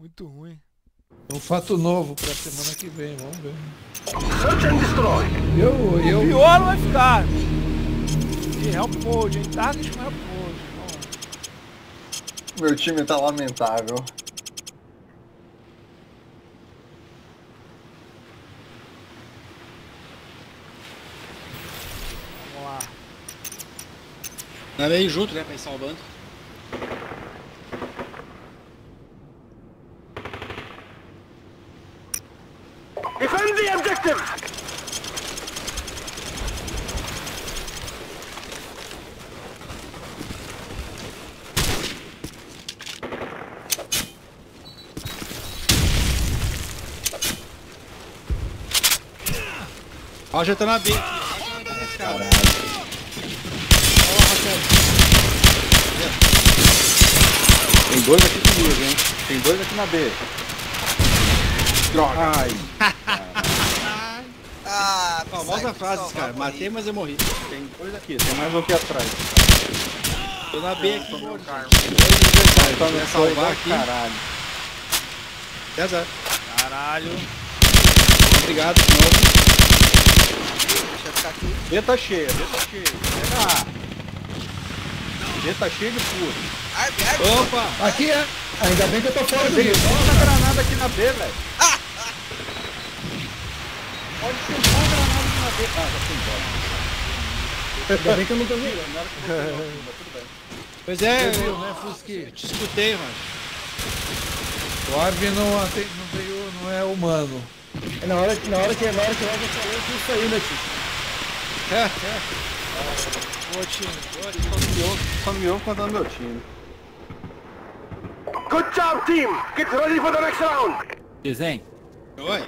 Muito ruim. Um fato novo pra semana que vem, vamos ver. Search and destroy. O pior vai ficar. E help mode, hein? Target com help mode. Meu time tá lamentável. Vamos lá. Tá bem junto, né? Pra ir salvando. Defend the objective! Ó, já tá na B. Caralho. Tem dois aqui comigo, hein? Tem dois aqui na B. Droga! Ai. Famosa frase, cara. Matei, mas eu morri. Tem dois aqui, tem mais um aqui atrás. Tô na B aqui, meu carro. Tá me salvar aqui. Caralho. César. Caralho. Obrigado, senhor. Deixa eu ficar aqui. B tá cheia, B tá cheia. Pega A. B tá cheia de furo. Opa! Aqui é. Ainda bem que eu tô fora do rio. Bota a granada aqui na B, velho. Pode ser só a granada. Ah, já fui embora. Ainda bem que eu não tô vendo. Pois é, viu, né, Fusquinha? Eu te escutei, mano. O Arby não é humano. É na hora que eu falei, eu fiz isso aí, né, tio? Boa, time. Só me ouve contando meu time. Good job, team! Get ready for the next round! Desenho. Oi.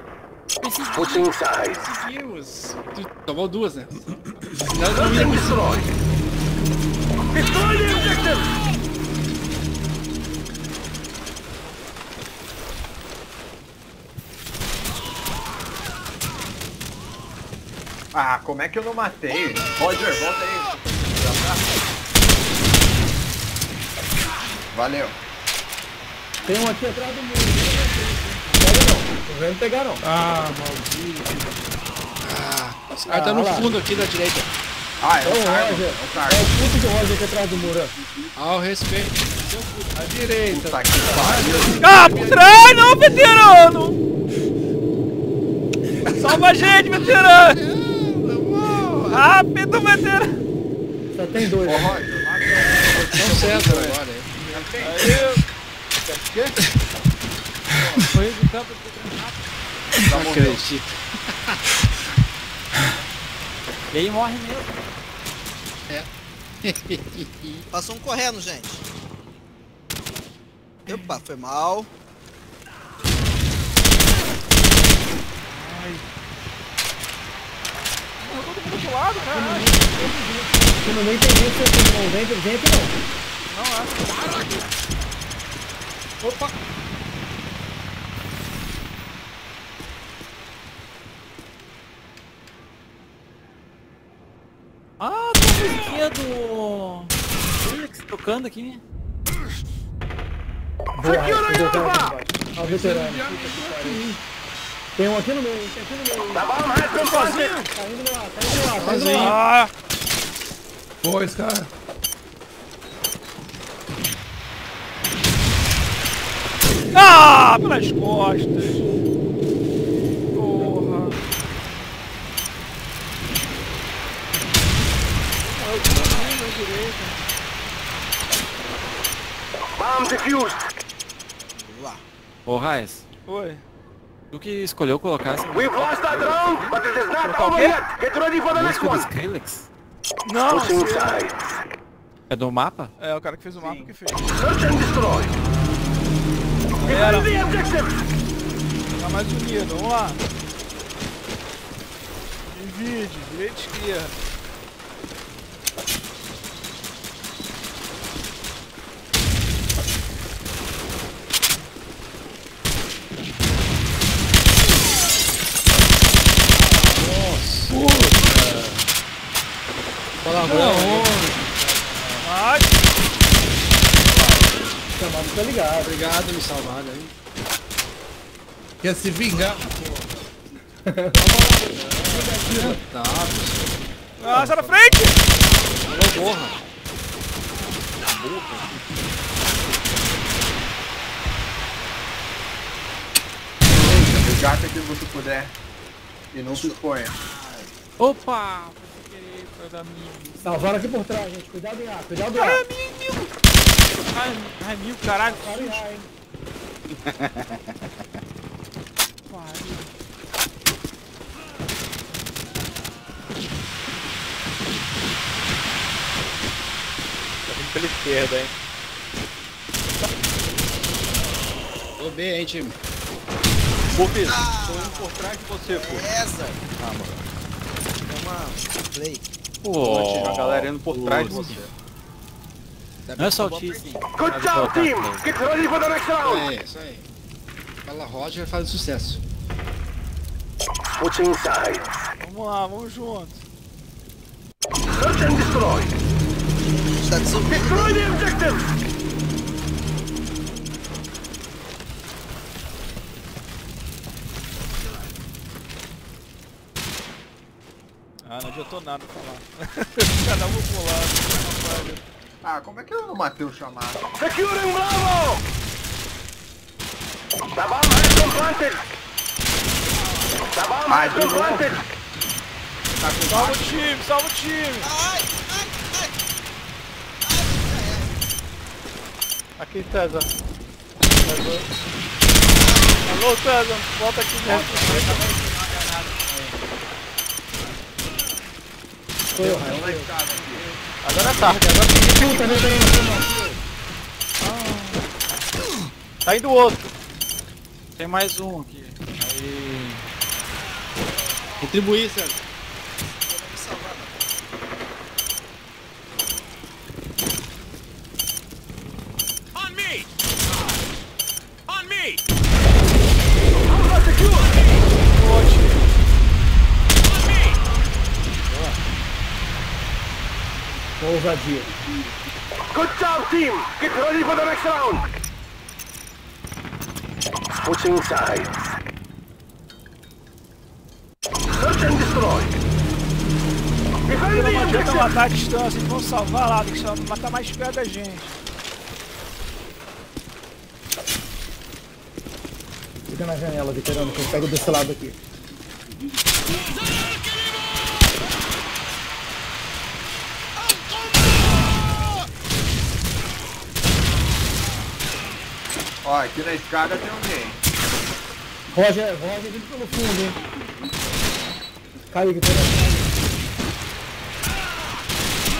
Conseguimos. Tomou duas, né? Nós não íamos. Destroy the objective! Ah, como é que eu não matei? Roger, volta aí. Valeu. Tem um aqui atrás do muro. Não vai me pegar, não. Ah, maldito. Ah, esse cara tá no fundo aqui da direita. Ah, é o Roger. É o puto do Roger aqui atrás do muro. Ao respeito. A direita. Puta que pariu. Ah, por trás não, veterano! Salva a gente, veterano! Rápido, veterano! Só tem dois. Ô, Roger, mata o São César agora. Aí. Foi do campo do granado. Não acredito. E aí morre mesmo. É. Passou um correndo, gente. Opa, foi mal. Ai. Morreu todo mundo pro lado, caralho. Você não nem tem jeito, não vem por dentro, não. Não é. Opa. Ah, tem a musiquinha do Felix tocando aqui. Boa, veterano. Tem um aqui no meio, tem aqui no meio. Tá bom, mas eu sozinho. Tá indo lá, tá indo lá. Boa, esse cara. Ah, pelas costas. Bomb defused. Ô Raiz. Oi. Tu que escolheu colocar essa... We've lost that round, but it is not over yet. Get ready for the next one. Não, é do mapa? É, o cara que fez o mapa que fez. Search and destroy. Defend the objective. Tá mais unido, vamos lá. Divide, direita e esquerda. Não, Ah, fica ligado. Obrigado por me salvar, né? Quer se vingar? Ah, sai da frente! Não, porra! Porra! Resgata que você puder. E não se exponha. Opa! Foi sem querer, foi da minha. Salvaram aqui por trás, gente. Cuidado em A, cuidado em A. Ai, meu! Ai, meu caralho! Pela esquerda, hein? Tô bem, hein, time? Pupis, tô indo por trás de você, pô. É essa? Ah, mano. É uma play. Pô, a galera indo por trás de você. Não é só o Tizinho. Good job, team! Get ready for the next round! É, isso aí. Fala Roger, faz sucesso. Put inside. Vamos lá, vamos juntos. Search and destroy. Destroy the objective! Ah, não adiantou nada pra falar. Cada um pulado. Ah, como é que eu não matei o chamado? Secure him, bravo! The bomb has been planted! The bomb has been planted! Salva o time, salva o time! Aqui, César. Alô, César. Volta aqui dentro. Foi o raio. Agora é tarde. Agora tem que... Tá indo outro. Tem mais um aqui. Aí. Contribuir, César. Ousadia. Good job, team! Get ready for the next round! Pushing inside. Search and destroy! Não adianta matar a distância, eles vão salvar lá, tem que matar mais perto da gente. Fica na janela, veterano, que eu pego desse lado aqui. Ó, aqui na escada tem alguém. Roger, Roger, vindo pelo fundo, hein? Caiu, que foi na escada.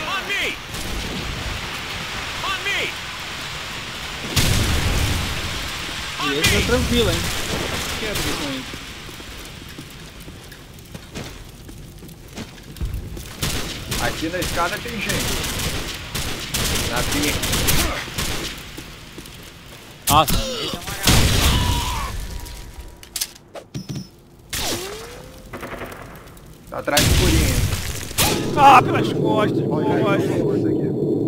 On me! On me! E esse é tranquilo, hein? Quebra isso aí. Aqui na escada tem gente. Na pia. Nossa, esse é uma... Tá atrás do pulinho. Ah, pelas costas, Roger.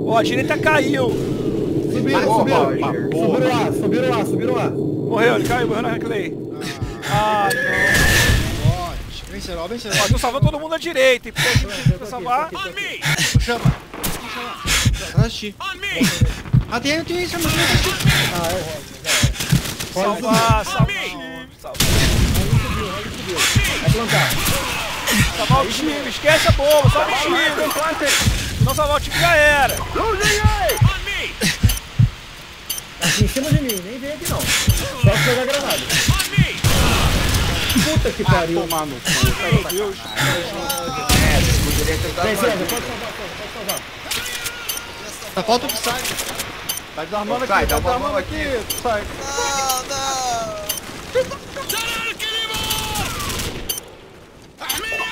Ó, a direita caiu. Subiram lá. Morreu, ele caiu, morreu na Clay. Ah, não. Ótimo, vem será. Ó, tu salvou todo mundo à direita. E pô, pra salvar. Chama. On me! Atento isso, mano. Ah, é o Roger. Salvar. Ele subiu. Vai plantar. Salvar o time, esquece a bomba, salva o time. Se não salvar o time já era. Tá aqui em cima de mim, nem vem aqui não. Só que jogar granada. Puta que pariu, mano. Meu Deus. É, poderia tentar. Vem, Zé, pode salvar. Tá falta o Psy. Tá desarmando aqui, sai, tá desarmando aqui, sai.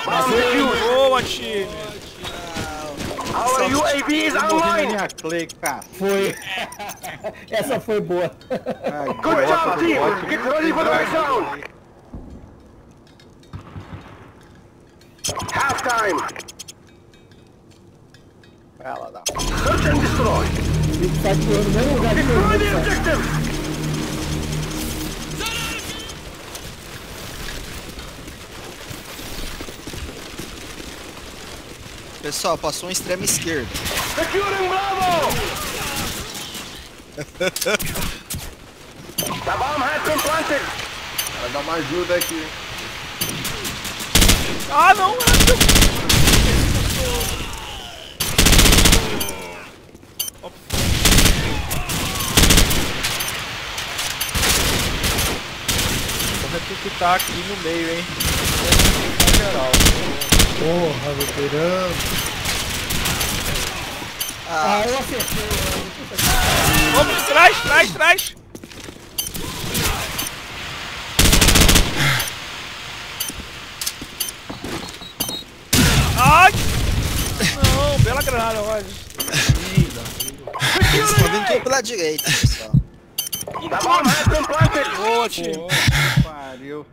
Não! Boa, time! Our UAV is online! Foi! Essa foi boa! Good job, team! Get ready for the next round! Half time! Search and destroy! A gente tá tirando o mesmo lugar que eu vou. Pessoal, passou um extremo esquerdo. Securem Bravo! Tá bom, reto em planting. Vai dar uma ajuda aqui. Ah, não! Porra, tu que tá aqui no meio, hein? Geral. Porra, veterano! Ah, eu acertei! Vamos por trás, trás! Ai! Não, bela granada, olha! Vocês estão vindo tudo pela direita, pessoal. Tá bom, mas tem planter! Boa, time! Pariu!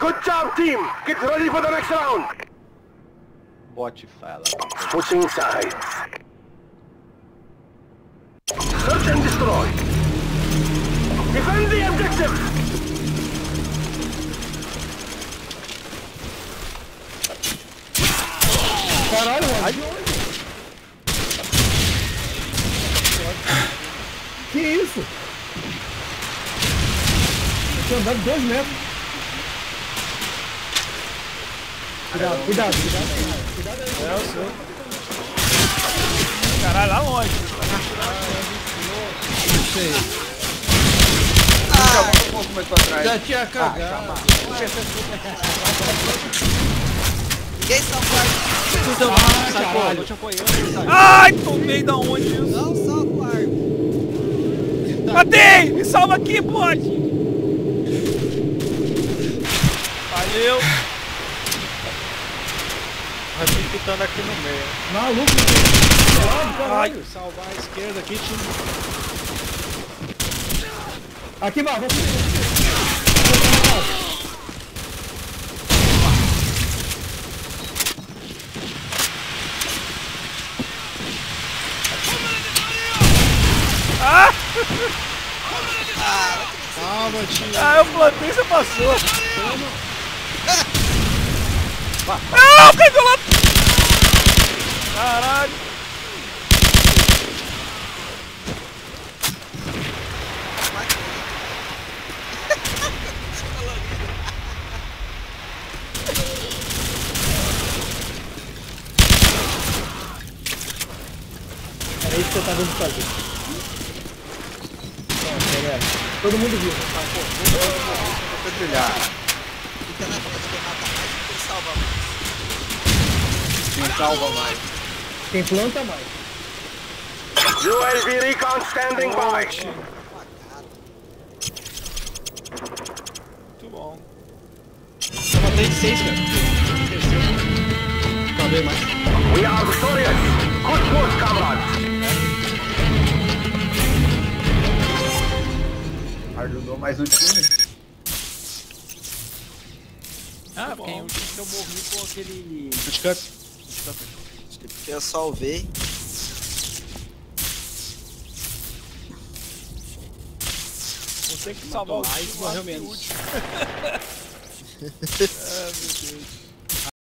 Good job, team! Get ready for the next round! Bot fala. Pushing inside. Search and destroy. Defend the objective! Caralho, que isso? Tô andando 2 metros. Cuidado. É o seu. Caralho, lá longe. Não sei. Ah, um pouco mais pra trás. Já tinha cagado. Ninguém salva. Ai, tô te apoiando. Ai, tomei da onde isso? Não salva, Argo. Matei! Me salva aqui, pode! Valeu! Pitando aqui no meio. Maluco! Caralho! Salvar a esquerda aqui, time. Aqui, Marcos! Ah! Calma, time. Ah, eu plantei, você passou. Ah, eu caí do lado! Caralho! Era isso que eu tava indo fazer. Todo mundo viu. Vou trilhar. Fica na bola de derrota. Quem salva mais? Quem planta mais. UAV recon standing by. Muito bom. Eu matei de 6, cara. Acabei mais. We are victorious. Good work, comrades. Ajudou mais o time. Ah, porque eu morri com aquele... Footcut. Porque eu salvei. Você que salvou o time, morreu menos. Ah, meu Deus.